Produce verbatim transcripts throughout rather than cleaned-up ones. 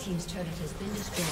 Team's turret has been destroyed.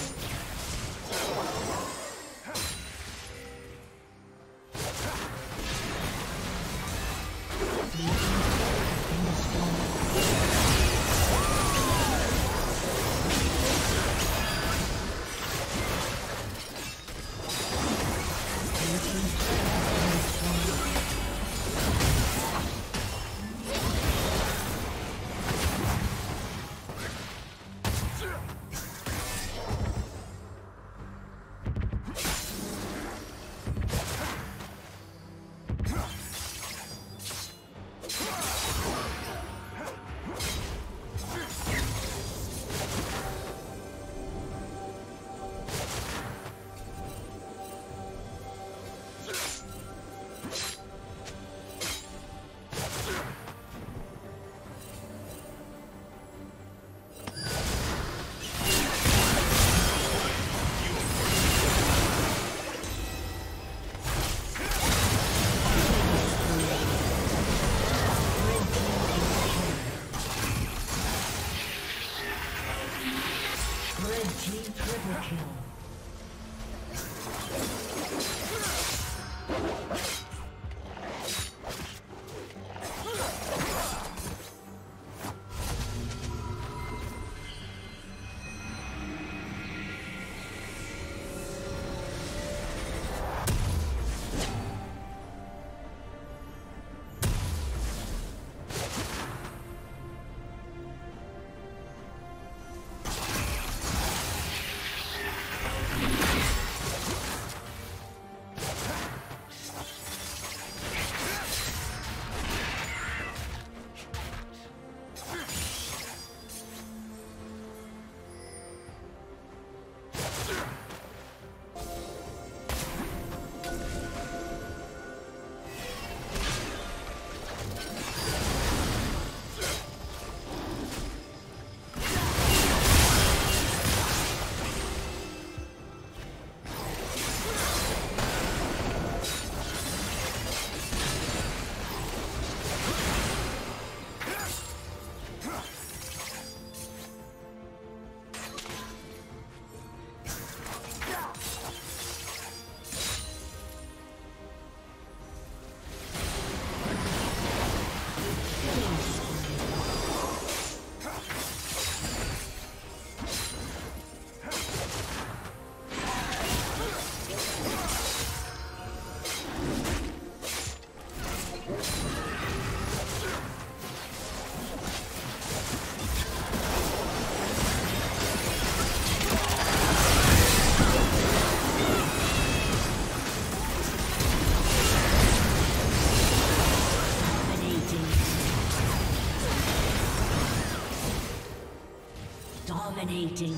Dominating.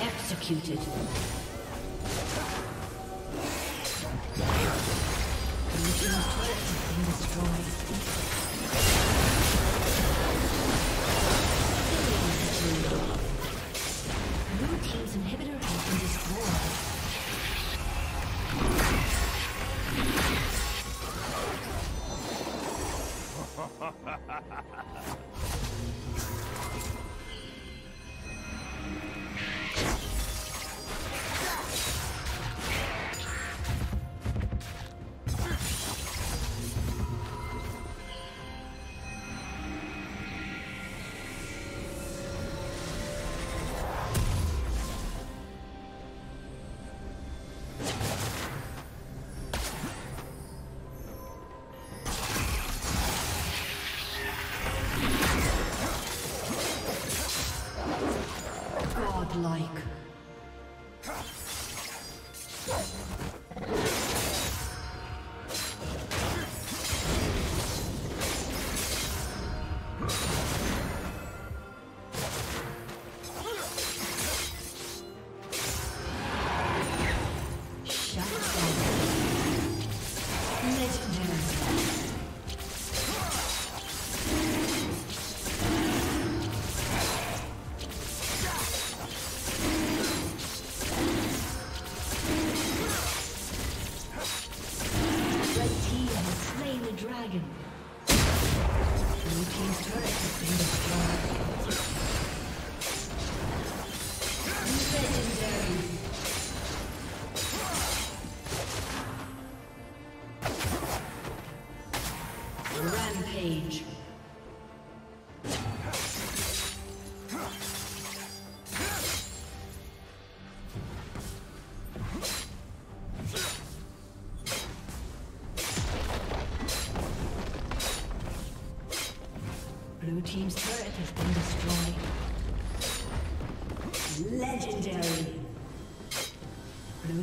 Executed. Original turret has been destroyed. Blue team's inhibitor has been destroyed. godlike. Blue team's turret has been destroyed. Legendary. Blue